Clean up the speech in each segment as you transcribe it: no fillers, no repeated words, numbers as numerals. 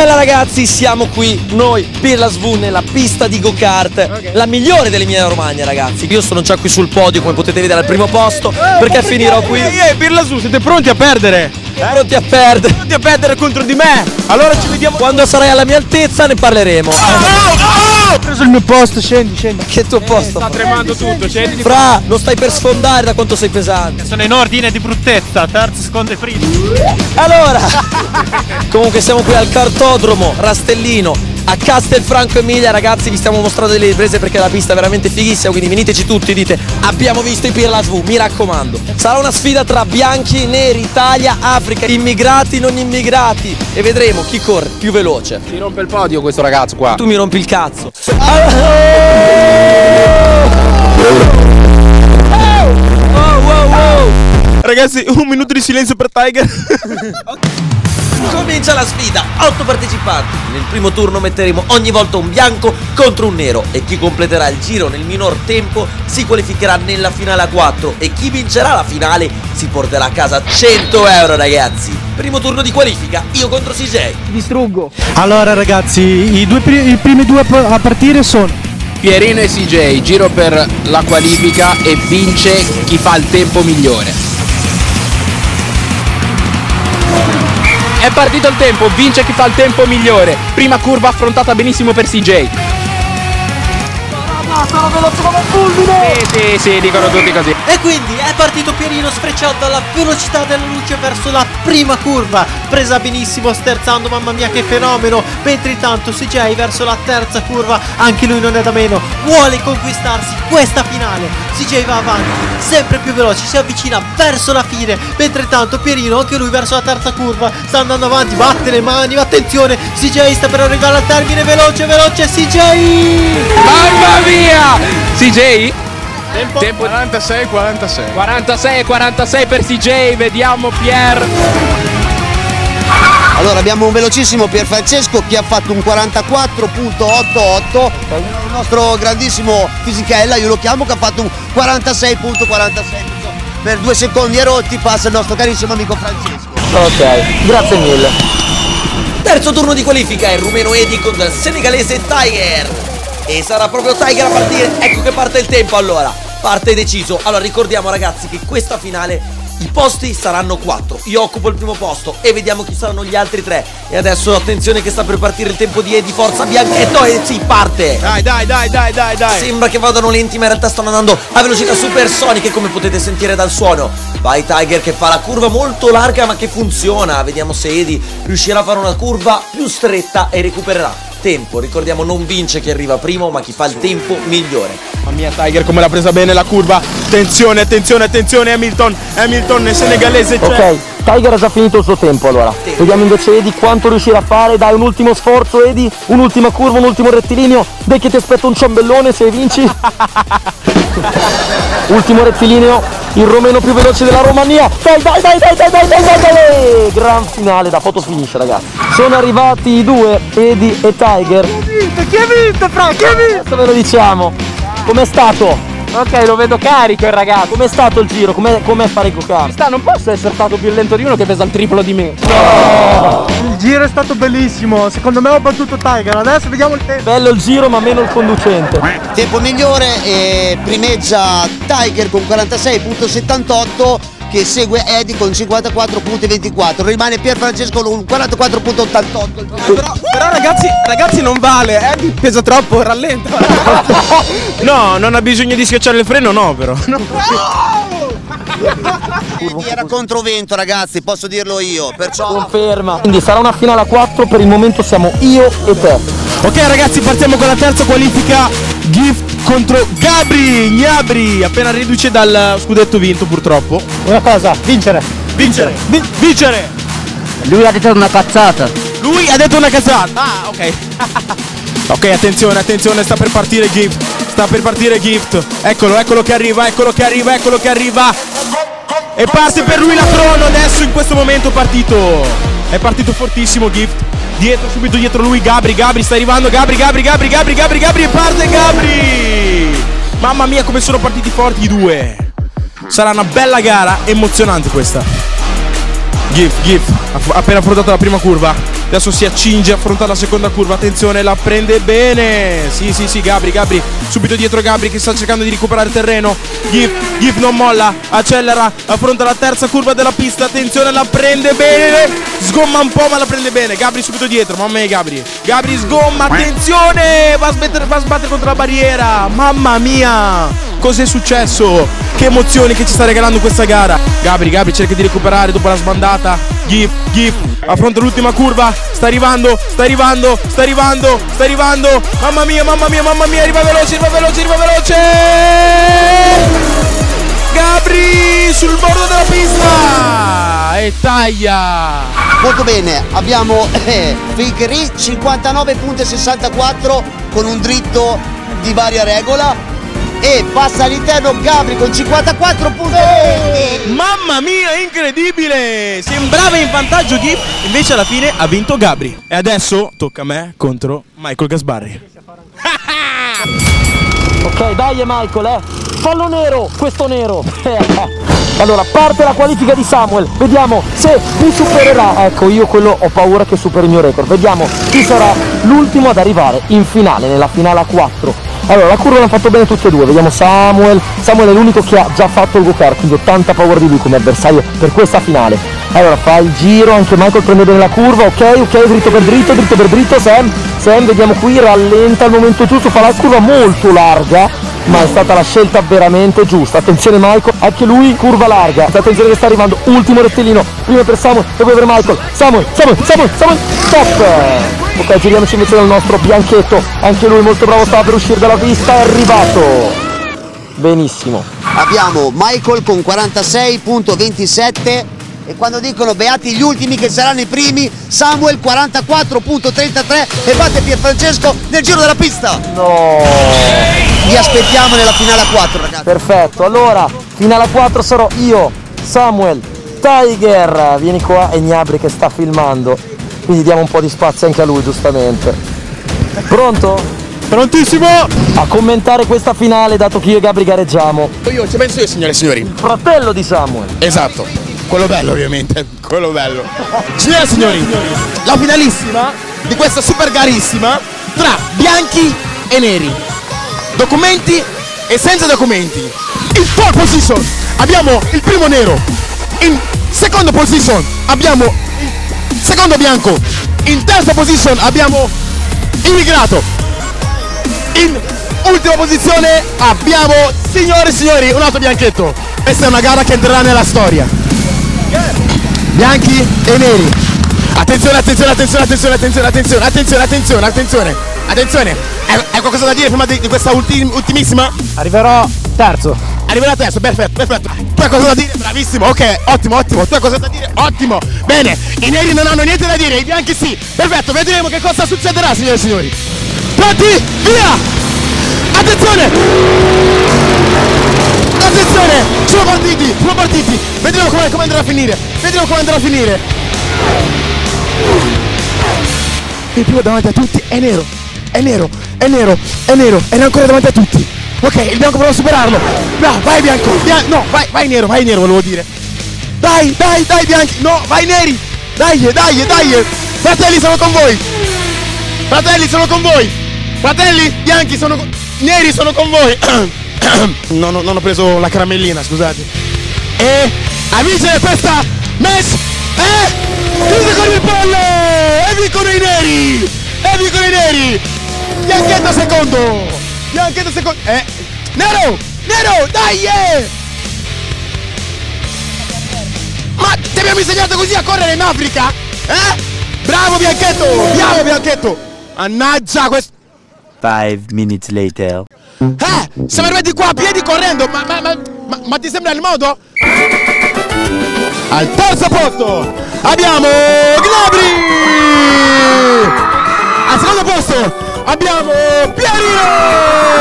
Bella ragazzi, siamo qui noi PirlasV nella pista di go-kart, la migliore dell'Emilia Romagna ragazzi. Io sono già qui sul podio come potete vedere al primo posto, perché finirò qui. PirlasV, siete pronti a perdere? Pronti a perdere? Pronti a perdere contro di me? Allora ci vediamo quando sarai alla mia altezza, ne parleremo. Ho preso il mio posto, scendi, scendi. Che tuo posto? Sta tremando tutto, scendi. Fra, non stai per sfondare da quanto sei pesante. Sono in ordine di bruttezza, terzo, secondo e primo. Allora, comunque siamo qui al Kartodromo Rastellino a Castelfranco Emilia, ragazzi vi stiamo mostrando delle riprese perché la pista è veramente fighissima, quindi veniteci tutti, dite abbiamo visto i PirlasV, mi raccomando. Sarà una sfida tra bianchi, neri, Italia, Africa, immigrati, non immigrati e vedremo chi corre più veloce. Mi rompe il podio questo ragazzo qua. Tu mi rompi il cazzo. Ragazzi, un minuto di silenzio per Tiger. Comincia la sfida, 8 partecipanti. Nel primo turno metteremo ogni volta un bianco contro un nero e chi completerà il giro nel minor tempo si qualificherà nella finale a 4 e chi vincerà la finale si porterà a casa 100 euro ragazzi. Primo turno di qualifica, io contro CJ. Distruggo. Allora ragazzi, i primi due a partire sono Pierino e CJ, giro per la qualifica e vince chi fa il tempo migliore. È partito il tempo, vince chi fa il tempo migliore. Prima curva affrontata benissimo per CJ. Sono veloce come un fulmine! Sì, sì, dicono tutti così. E quindi è partito Pierino sfrecciato dalla velocità della luce verso la prima curva. Presa benissimo, sterzando, mamma mia che fenomeno. Mentre intanto CJ verso la terza curva, anche lui non è da meno. Vuole conquistarsi questa finale. CJ va avanti, sempre più veloce, si avvicina verso la fine. Mentre intanto Pierino, anche lui verso la terza curva, sta andando avanti, batte le mani, attenzione. CJ sta per arrivare al termine, veloce, veloce CJ! Mamma mia! CJ? Tempo 46-46 46-46 per CJ, vediamo Pier. Allora abbiamo un velocissimo Pier Francesco che ha fatto un 44.88. Il nostro grandissimo Fisichella, io lo chiamo, che ha fatto un 46.46. Per 2 secondi e rotti passa il nostro carissimo amico Francesco. Ok, grazie mille. Terzo turno di qualifica, il rumeno Eddy contro il senegalese Tiger. E sarà proprio Tiger a partire, ecco che parte il tempo allora, parte deciso. Allora ricordiamo ragazzi che questa finale i posti saranno 4, io occupo il primo posto e vediamo chi saranno gli altri 3. E adesso attenzione che sta per partire il tempo di Eddy, forza Bianchetto e si parte. Dai. Sembra che vadano lenti ma in realtà stanno andando a velocità supersoniche come potete sentire dal suono. Vai Tiger che fa la curva molto larga ma che funziona, vediamo se Eddy riuscirà a fare una curva più stretta e recupererà tempo. Ricordiamo non vince chi arriva primo ma chi fa il tempo migliore. Mamma mia Tiger come l'ha presa bene la curva. Attenzione, attenzione, attenzione Hamilton è senegalese. Ok, Tiger ha già finito il suo tempo allora. Vediamo invece Eddy quanto riuscirà a fare. Dai un ultimo sforzo Eddy, un'ultima curva, un ultimo rettilineo. Dai che ti aspetto un ciambellone se vinci. Ultimo rettilineo. Il romeno più veloce della Romania. Dai. Gran finale da foto finish ragazzi. Sono arrivati i due, Eddy e Tiger. Chi ha vinto Fra? Chi ha vinto? Questo ve lo diciamo. Com'è stato? Ok, lo vedo carico il ragazzo. Com'è stato il giro? Com'è fare i go-kart? Non posso essere stato più lento di uno che pesa il triplo di me. No! Il giro è stato bellissimo. Secondo me ho battuto Tiger. Adesso vediamo il tempo. Bello il giro ma meno il conducente. Tempo migliore e primeggia Tiger con 46.78 che segue Eddy con 54.24. Rimane Pier Francesco con 44.88. Però ragazzi non vale. Eddy pesa troppo, rallenta. No, non ha bisogno di schiacciare il freno, no però. Eddy era controvento ragazzi, posso dirlo io. Perciò conferma. Quindi sarà una finale a 4, per il momento siamo io e te. Ok ragazzi, partiamo con la terza qualifica. Gift contro Gnabry, appena riduce dal scudetto vinto purtroppo. Una cosa, vincere. Lui ha detto una cazzata. Ah, ok. Ok, attenzione, sta per partire Gift. Eccolo che arriva, e parte per lui la crono adesso in questo momento. È partito fortissimo Gift. Dietro, subito dietro lui, Gnabry sta arrivando, Gnabry e parte Gnabry! Mamma mia come sono partiti forti i due! Sarà una bella gara, emozionante questa. Gift, appena affrontato la prima curva. Adesso si accinge a affrontare la seconda curva, attenzione, la prende bene, sì, Gnabry, subito dietro Gnabry che sta cercando di recuperare terreno. Gift non molla, accelera, affronta la terza curva della pista, attenzione, la prende bene, sgomma un po' ma la prende bene. Gnabry subito dietro, mamma mia Gnabry sgomma, attenzione, va a sbattere contro la barriera, mamma mia! Cos'è successo? Che emozioni che ci sta regalando questa gara. Gnabry cerca di recuperare dopo la sbandata. Gift affronta l'ultima curva. Sta arrivando. Mamma mia, arriva veloce. Gnabry sul bordo della pista e taglia. Molto bene, abbiamo Figri 59.64 con un dritto di varia regola. E passa all'interno Gnabry con 54 punti. Mamma mia, incredibile! Sembrava in vantaggio Gift, invece alla fine ha vinto Gnabry. E adesso tocca a me contro Michael Gasparri. Ok, dai Michael, fallo nero, questo nero. Allora, parte la qualifica di Samuel. Vediamo se mi supererà. Ecco, io quello ho paura che superi il mio record. Vediamo chi sarà l'ultimo ad arrivare in finale, nella finale a 4. Allora, la curva l'hanno fatto bene tutti e due, vediamo Samuel è l'unico che ha già fatto il go-kart, quindi ho tanta paura di lui come avversario per questa finale. Allora, fa il giro, anche Michael prende bene la curva, ok, dritto per dritto, Sam, vediamo qui, rallenta al momento giusto, fa la curva molto larga, ma è stata la scelta veramente giusta. Attenzione Michael, anche lui, curva larga, attenzione che sta arrivando, ultimo rettilino, prima per Samuel e poi per Michael, Samuel, stop! Ok, giriamoci invece dal nostro Bianchetto, anche lui molto bravo, stava per uscire dalla pista, è arrivato benissimo. Abbiamo Michael con 46.27 e quando dicono beati gli ultimi che saranno i primi, Samuel 44.33 e batte Pier Francesco nel giro della pista. No, vi aspettiamo nella finale a 4 ragazzi. Perfetto, allora finale a 4 sarò io, Samuel, Tiger, vieni qua, e Gnabry che sta filmando. Quindi diamo un po' di spazio anche a lui, giustamente. Pronto? Prontissimo! A commentare questa finale, dato che io e Gnabry gareggiamo. Io ci penso io, signore e signori. Il fratello di Samuel. Esatto. Quello bello, ovviamente. Quello bello. Signore e signori, la finalissima di questa super garissima tra Bianchi e Neri. Documenti e senza documenti. In pole position abbiamo il primo nero. In secondo position abbiamo secondo bianco, in terza posizione abbiamo immigrato, in ultima posizione abbiamo, signore e signori, un altro Bianchetto. Questa è una gara che entrerà nella storia. Bianchi e Neri, attenzione, hai qualcosa da dire prima di questa ultimissima? Arriverà terzo, perfetto. Tu hai cosa da dire? Bravissimo, ok, ottimo. Tu hai cosa da dire? Ottimo, bene. I neri non hanno niente da dire, i bianchi sì. Perfetto, vedremo che cosa succederà, signore e signori. Pronti? Via! Attenzione! Sono partiti. Vedremo come andrà a finire. Il primo davanti a tutti è nero. Era ancora davanti a tutti. Ok, il bianco prova a superarlo. Vai bianco. Vai nero, volevo dire. Dai bianchi. No, vai neri. Dai. Fratelli sono con voi. Fratelli, bianchi sono con... Neri sono con voi. Non ho preso la caramellina, scusate. E a vincere questa match è chiuso con il pollo. E vincono i neri. Bianchetto secondo. Nero, dai! Ma ti abbiamo insegnato così a correre in Africa? Bravo Bianchetto! Mannaggia questo! 5 minutes later. Siamo arrivati qua a piedi correndo, ma ti sembra il modo? Al terzo posto abbiamo Gnabry! Al secondo posto abbiamo Pierino!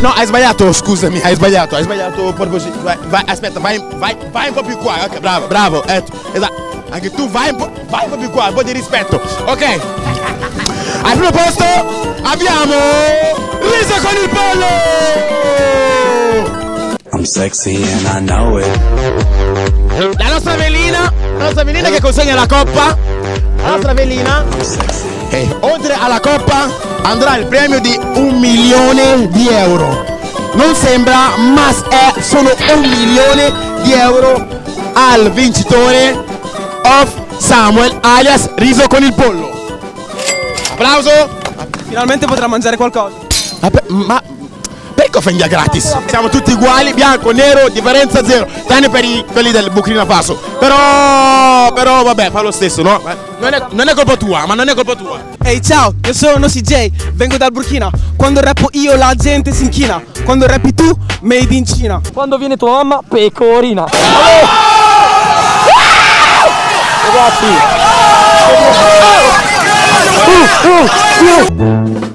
No, hai sbagliato, scusami, hai sbagliato proprio così. Vai un po' più qua, ok, bravo, esatto. Anche tu vai un po' più qua, un po' di rispetto, ok? Al primo posto abbiamo Riso con il pollo! I'm sexy and I know it. La nostra velina che consegna la coppa. La nostra velina, oltre alla coppa, andrà il premio di 1 milione di euro. Non sembra, ma è solo 1 milione di euro al vincitore of Samuel alias Riso con il Pollo. Applauso. Finalmente potrà mangiare qualcosa. Ma perché offendia gratis? Siamo tutti uguali, bianco, nero, differenza zero. Tranne per quelli del Burkina Faso. Però vabbè, fa lo stesso, no? Non è colpa tua, ma non è colpa tua. Ehi, ciao, io sono CJ, vengo dal Burkina. Quando rappo io la gente si inchina. Quando rappi tu, made in Cina. Quando viene tua mamma, pecorina. Oh! Ragazzi!